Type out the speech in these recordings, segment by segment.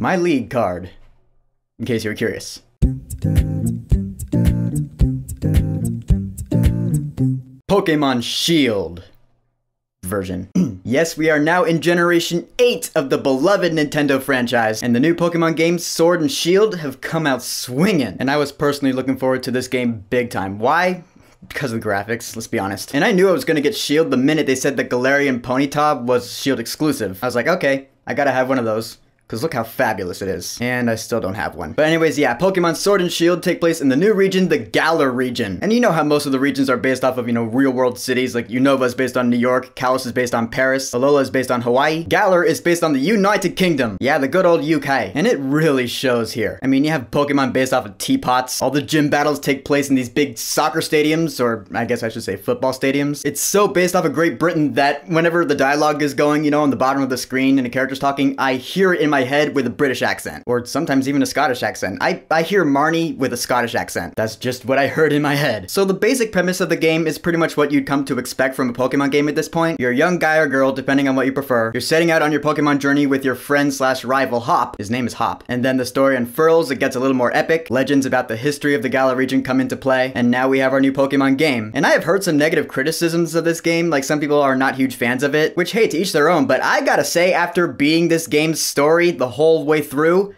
my league card, in case you were curious. Pokémon Shield version. Yes, we are now in Generation 8 of the beloved Nintendo franchise, and the new Pokémon games Sword and Shield have come out swinging. And I was personally looking forward to this game big time. Why? Because of the graphics, let's be honest. And I knew I was gonna get Shield the minute they said that Galarian Ponyta was Shield exclusive. I was like, okay, I gotta have one of those. Because look how fabulous it is. And I still don't have one. But anyways, yeah, Pokemon Sword and Shield take place in the new region, the Galar region. And you know how most of the regions are based off of, you know, real world cities. Like Unova is based on New York, Kalos is based on Paris, Alola is based on Hawaii. Galar is based on the United Kingdom. Yeah, the good old UK. And it really shows here. I mean, you have Pokemon based off of teapots. All the gym battles take place in these big soccer stadiums, or I guess I should say football stadiums. It's so based off of Great Britain that whenever the dialogue is going, you know, on the bottom of the screen and a character's talking, I hear it in my head with a British accent, or sometimes even a Scottish accent. I hear Marnie with a Scottish accent. That's just what I heard in my head. So the basic premise of the game is pretty much what you'd come to expect from a Pokemon game at this point. You're a young guy or girl, depending on what you prefer. You're setting out on your Pokemon journey with your friend slash rival Hop. His name is Hop. And then the story unfurls, it gets a little more epic. Legends about the history of the Galar region come into play, and now we have our new Pokemon game. And I have heard some negative criticisms of this game, like some people are not huge fans of it, which hey, to each their own, but I gotta say, after being this game's story the whole way through,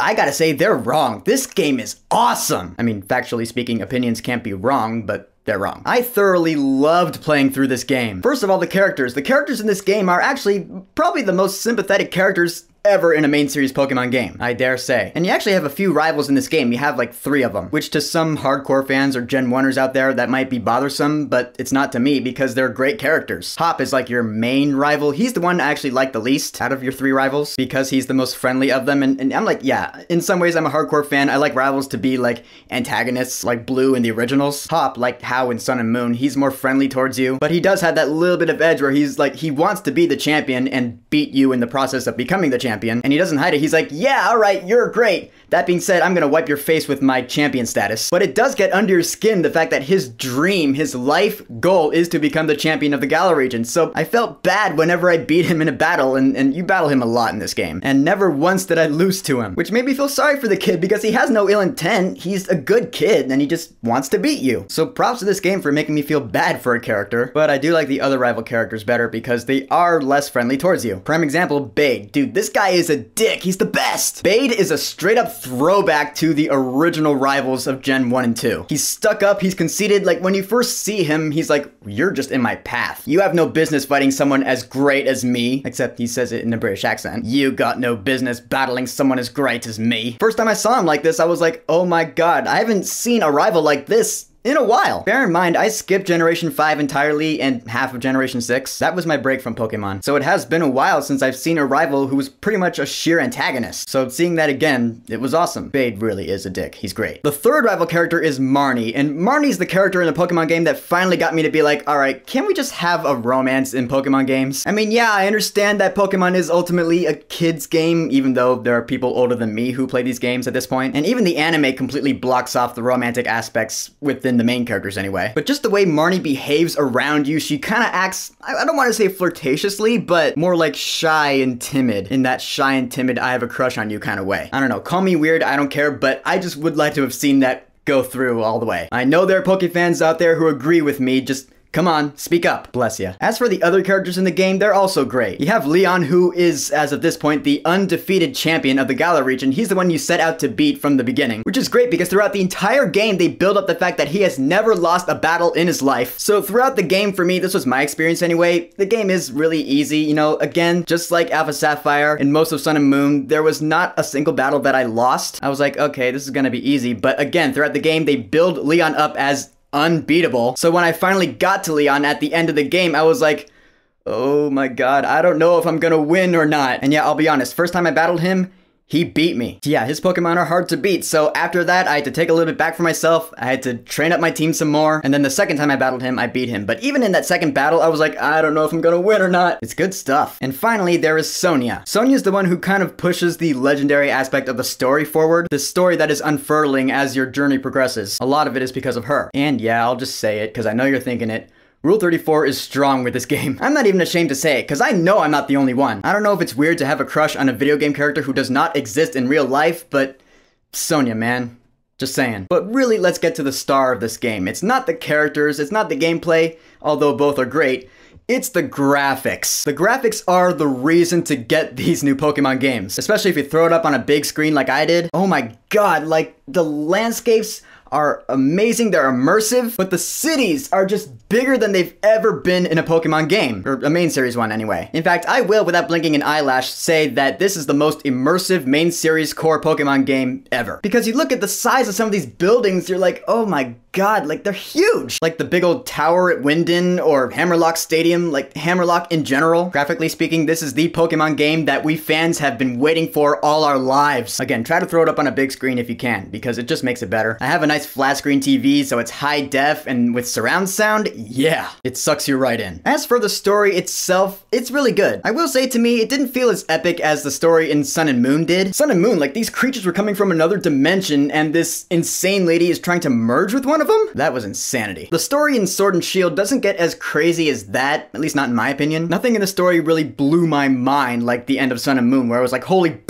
I gotta say they're wrong. This game is awesome. I mean, factually speaking, opinions can't be wrong, but they're wrong. I thoroughly loved playing through this game. First of all, the characters in this game are actually probably the most sympathetic characters ever in a main series Pokemon game, I dare say. And you actually have a few rivals in this game. You have like 3 of them, which to some hardcore fans or Gen 1ers out there, that might be bothersome, but it's not to me because they're great characters. Hop is like your main rival. He's the one I actually like the least out of your 3 rivals because he's the most friendly of them. And I'm like, yeah, in some ways I'm a hardcore fan. I like rivals to be like antagonists, like Blue in the originals. Hop, like how in Sun and Moon, he's more friendly towards you, but he does have that little bit of edge where he's like, he wants to be the champion and beat you in the process of becoming the champion. And he doesn't hide it. He's like, yeah, all right, you're great. That being said, I'm gonna wipe your face with my champion status. But it does get under your skin, the fact that his dream, his life goal is to become the champion of the Galar region. So I felt bad whenever I beat him in a battle, and you battle him a lot in this game. And never once did I lose to him, which made me feel sorry for the kid because he has no ill intent. He's a good kid and he just wants to beat you. So props to this game for making me feel bad for a character, but I do like the other rival characters better because they are less friendly towards you. Prime example, Bede. Dude, this guy is a dick. He's the best. Bede is a straight up throwback to the original rivals of Gen 1 and 2. He's stuck up, he's conceited. Like when you first see him, he's like, you're just in my path. You have no business fighting someone as great as me, except he says it in a British accent. You got no business battling someone as great as me. First time I saw him like this, I was like, oh my God, I haven't seen a rival like this in a while. Bear in mind, I skipped Generation 5 entirely and half of Generation 6. That was my break from Pokemon. So it has been a while since I've seen a rival who was pretty much a sheer antagonist. So seeing that again, it was awesome. Bede really is a dick. He's great. The third rival character is Marnie, and Marnie's the character in the Pokemon game that finally got me to be like, all right, can we just have a romance in Pokemon games? I mean, yeah, I understand that Pokemon is ultimately a kid's game, even though there are people older than me who play these games at this point. And even the anime completely blocks off the romantic aspects within the main characters anyway. But just the way Marnie behaves around you, she kind of acts, I don't want to say flirtatiously, but more like shy and timid, in that shy and timid I have a crush on you kind of way. I don't know, call me weird, I don't care, but I just would like to have seen that go through all the way. I know there are Pokéfans out there who agree with me, just come on, speak up. Bless ya. As for the other characters in the game, they're also great. You have Leon, who is, as of this point, the undefeated champion of the Galar region. He's the one you set out to beat from the beginning, which is great because throughout the entire game, they build up the fact that he has never lost a battle in his life. So throughout the game, for me, this was my experience anyway, the game is really easy. You know, again, just like Alpha Sapphire and most of Sun and Moon, there was not a single battle that I lost. I was like, okay, this is gonna be easy. But again, throughout the game, they build Leon up as unbeatable. So when I finally got to Leon at the end of the game, I was like, oh my God, I don't know if I'm gonna win or not. And yeah, I'll be honest, first time I battled him, he beat me. Yeah, his Pokemon are hard to beat. So after that, I had to take a little bit back for myself. I had to train up my team some more. And then the second time I battled him, I beat him. But even in that second battle, I was like, I don't know if I'm gonna win or not. It's good stuff. And finally, there is Sonia. Sonia's the one who kind of pushes the legendary aspect of the story forward. The story that is unfurling as your journey progresses. A lot of it is because of her. And yeah, I'll just say it because I know you're thinking it. Rule 34 is strong with this game. I'm not even ashamed to say it, because I know I'm not the only one. I don't know if it's weird to have a crush on a video game character who does not exist in real life, but Sonia, man. Just saying. But really, let's get to the star of this game. It's not the characters, it's not the gameplay, although both are great. It's the graphics. The graphics are the reason to get these new Pokemon games, especially if you throw it up on a big screen like I did. Oh my god, like, the landscapes are amazing, they're immersive, but the cities are just bigger than they've ever been in a Pokemon game, or a main series one anyway. In fact, I will, without blinking an eyelash, say that this is the most immersive main series core Pokemon game ever. Because you look at the size of some of these buildings, you're like, oh my god, like, they're huge! Like the big old tower at Wyndon, or Hammerlock Stadium, like Hammerlock in general. Graphically speaking, this is the Pokemon game that we fans have been waiting for all our lives. Again, try to throw it up on a big screen if you can, because it just makes it better. I have a nice flat screen TV, so it's high def and with surround sound. Yeah, it sucks you right in. As for the story itself, it's really good. I will say, to me, it didn't feel as epic as the story in Sun and Moon did. Sun and Moon, like, these creatures were coming from another dimension and this insane lady is trying to merge with one of them? That was insanity. The story in Sword and Shield doesn't get as crazy as that, at least not in my opinion. Nothing in the story really blew my mind like the end of Sun and Moon, where I was like, holy.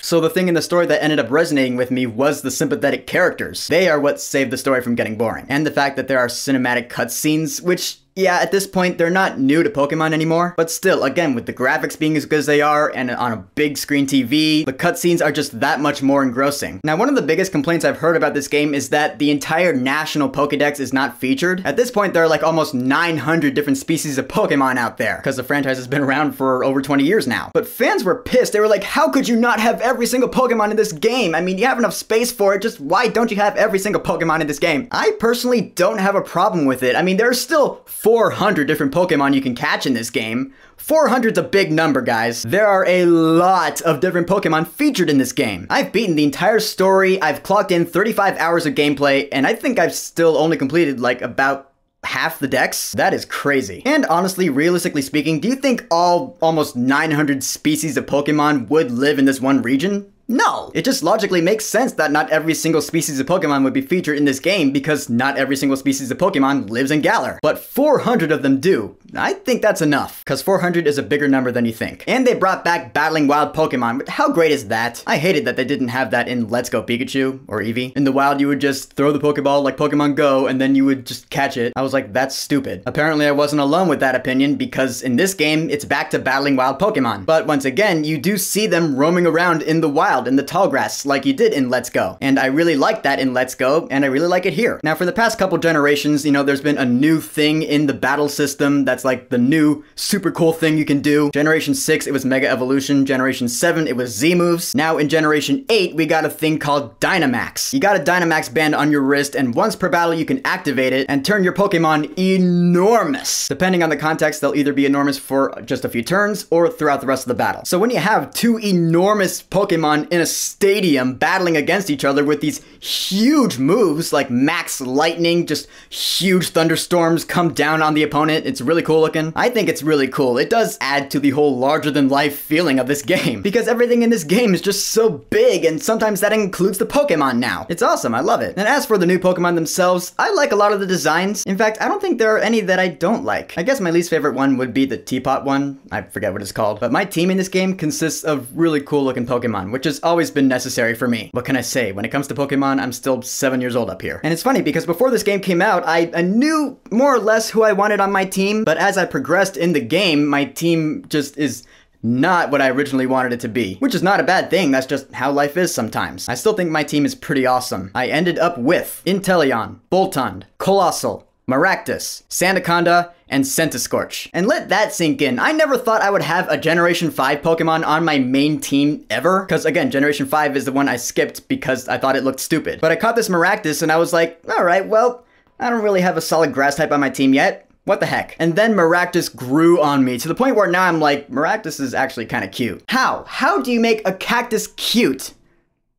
So the thing in the story that ended up resonating with me was the sympathetic characters. They are what saved the story from getting boring. And the fact that there are cinematic cutscenes, which, yeah, at this point, they're not new to Pokemon anymore. But still, again, with the graphics being as good as they are, and on a big screen TV, the cutscenes are just that much more engrossing. Now, one of the biggest complaints I've heard about this game is that the entire national Pokedex is not featured. At this point, there are like almost 900 different species of Pokemon out there, because the franchise has been around for over 20 years now. But fans were pissed. They were like, how could you not have every single Pokemon in this game? I mean, you have enough space for it, just why don't you have every single Pokemon in this game? I personally don't have a problem with it. I mean, there are still 400 different Pokemon you can catch in this game. 400's a big number, guys. There are a lot of different Pokemon featured in this game. I've beaten the entire story, I've clocked in 35 hours of gameplay, and I think I've still only completed like about half the decks? That is crazy. And honestly, realistically speaking, do you think all almost 900 species of Pokemon would live in this one region? No! It just logically makes sense that not every single species of Pokemon would be featured in this game, because not every single species of Pokemon lives in Galar. But 400 of them do. I think that's enough, because 400 is a bigger number than you think. And they brought back battling wild Pokemon, but how great is that? I hated that they didn't have that in Let's Go Pikachu, or Eevee. In the wild, you would just throw the Pokeball like Pokemon Go, and then you would just catch it. I was like, that's stupid. Apparently I wasn't alone with that opinion, because in this game, it's back to battling wild Pokemon. But once again, you do see them roaming around in the wild, in the tall grass, like you did in Let's Go. And I really like that in Let's Go, and I really like it here. Now, for the past couple generations, you know, there's been a new thing in the battle system that's like the new super cool thing you can do. Generation 6, it was Mega Evolution. Generation 7, it was Z-moves. Now in Generation 8, we got a thing called Dynamax. You got a Dynamax band on your wrist, and once per battle, you can activate it and turn your Pokemon enormous. Depending on the context, they'll either be enormous for just a few turns or throughout the rest of the battle. So when you have two enormous Pokemon in a stadium battling against each other with these huge moves like max lightning, just huge thunderstorms come down on the opponent. It's really cool looking. I think it's really cool. It does add to the whole larger than life feeling of this game, because everything in this game is just so big, and sometimes that includes the Pokemon now. It's awesome. I love it. And as for the new Pokemon themselves, I like a lot of the designs. In fact, I don't think there are any that I don't like. I guess my least favorite one would be the teapot one. I forget what it's called, but my team in this game consists of really cool looking Pokemon, which has always been necessary for me. What can I say? When it comes to Pokemon, I'm still 7 years old up here. And it's funny, because before this game came out, I knew more or less who I wanted on my team, but as I progressed in the game, my team just is not what I originally wanted it to be. Which is not a bad thing, that's just how life is sometimes. I still think my team is pretty awesome. I ended up with Inteleon, Boltund, Colossal, Maractus, Sandaconda, and Centiscorch. And let that sink in. I never thought I would have a Generation 5 Pokemon on my main team ever. Because again, Generation 5 is the one I skipped because I thought it looked stupid. But I caught this Maractus and I was like, alright, well, I don't really have a solid grass type on my team yet. What the heck? And then Maractus grew on me to the point where now I'm like, Maractus is actually kind of cute. How? How do you make a cactus cute?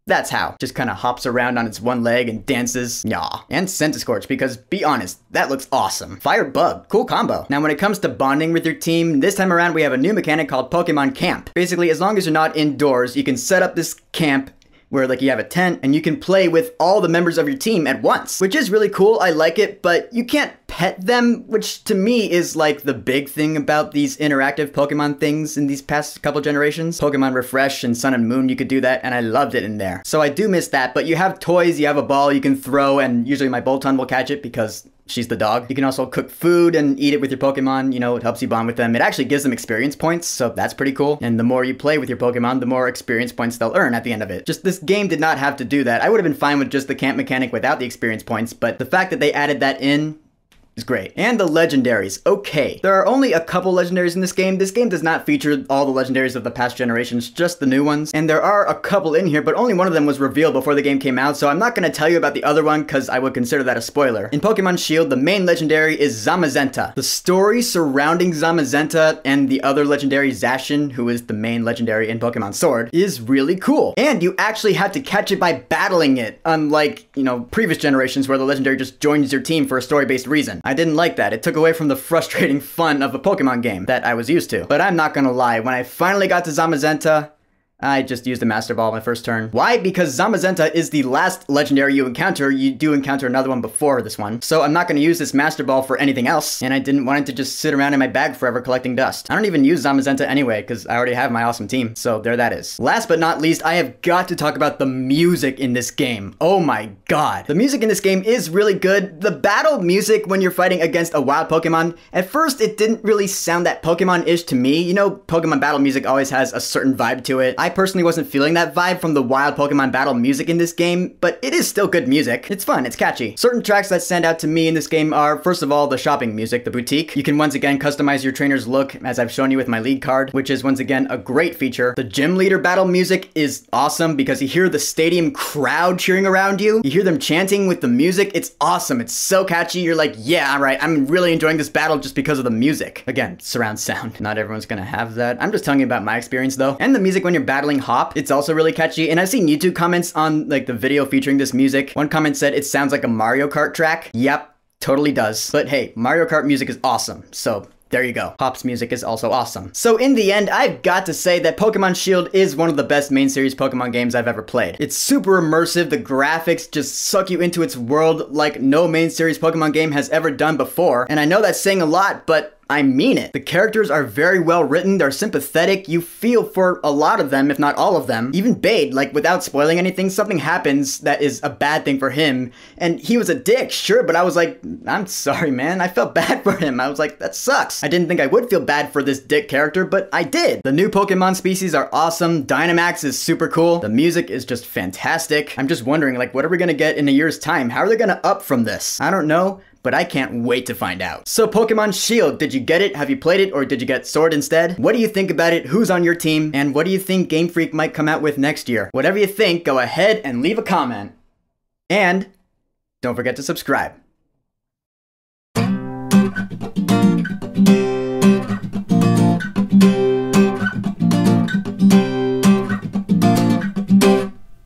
That's how. Just kind of hops around on its one leg and dances. Nah. And Centiscorch, because be honest, that looks awesome. Fire Bug. Cool combo. Now when it comes to bonding with your team, this time around we have a new mechanic called Pokémon Camp. Basically, as long as you're not indoors, you can set up this camp where like you have a tent and you can play with all the members of your team at once, which is really cool. I like it, but you can't pet them, which to me is like the big thing about these interactive Pokemon things in these past couple generations. Pokemon Refresh and Sun and Moon, you could do that, and I loved it in there. So I do miss that, but you have toys, you have a ball you can throw, and usually my Boltund will catch it because she's the dog. You can also cook food and eat it with your Pokemon. You know, it helps you bond with them. It actually gives them experience points, so that's pretty cool. And the more you play with your Pokemon, the more experience points they'll earn at the end of it. Just this game did not have to do that. I would have been fine with just the camp mechanic without the experience points, but the fact that they added that in is great. And the legendaries, okay. There are only a couple legendaries in this game. This game does not feature all the legendaries of the past generations, just the new ones. And there are a couple in here, but only one of them was revealed before the game came out, so I'm not gonna tell you about the other one because I would consider that a spoiler. In Pokemon Shield, the main legendary is Zamazenta. The story surrounding Zamazenta and the other legendary Zacian, who is the main legendary in Pokemon Sword, is really cool. And you actually have to catch it by battling it, unlike, you know, previous generations where the legendary just joins your team for a story-based reason. I didn't like that. It took away from the frustrating fun of a Pokemon game that I was used to. But I'm not gonna lie, when I finally got to Zamazenta, I just used a Master Ball my first turn. Why? Because Zamazenta is the last legendary you encounter. You do encounter another one before this one. So I'm not gonna use this Master Ball for anything else, and I didn't want it to just sit around in my bag forever collecting dust. I don't even use Zamazenta anyway, because I already have my awesome team, so there that is. Last but not least, I have got to talk about the music in this game. Oh my god. The music in this game is really good. The battle music when you're fighting against a wild Pokemon, at first it didn't really sound that Pokemon-ish to me. You know, Pokemon battle music always has a certain vibe to it. I personally wasn't feeling that vibe from the wild Pokemon battle music in this game, but it is still good music. It's fun, it's catchy. Certain tracks that stand out to me in this game are, first of all, the shopping music, the boutique. You can once again customize your trainer's look, as I've shown you with my lead card, which is once again a great feature. The gym leader battle music is awesome because you hear the stadium crowd cheering around you. You hear them chanting with the music. It's awesome, it's so catchy. You're like, yeah, all right, I'm really enjoying this battle just because of the music. Again, surround sound. Not everyone's gonna have that. I'm just telling you about my experience though. And the music when you're battling Hop, it's also really catchy, and I've seen YouTube comments on like the video featuring this music. One comment said it sounds like a Mario Kart track. Yep, totally does. But hey, Mario Kart music is awesome, so there you go. Hop's music is also awesome. So in the end, I've got to say that Pokemon Shield is one of the best main series Pokemon games I've ever played. It's super immersive, the graphics just suck you into its world like no main series Pokemon game has ever done before, and I know that's saying a lot, but I mean it. The characters are very well written, they're sympathetic, you feel for a lot of them, if not all of them. Even Bede, like without spoiling anything, something happens that is a bad thing for him, and he was a dick, sure, but I was like, I'm sorry man, I felt bad for him. I was like, that sucks. I didn't think I would feel bad for this dick character, but I did. The new Pokemon species are awesome, Dynamax is super cool, the music is just fantastic. I'm just wondering, like, what are we gonna get in a year's time? How are they gonna up from this? I don't know, but I can't wait to find out. So Pokemon Shield, did you get it? Have you played it? Or did you get Sword instead? What do you think about it? Who's on your team? And what do you think Game Freak might come out with next year? Whatever you think, go ahead and leave a comment. And don't forget to subscribe.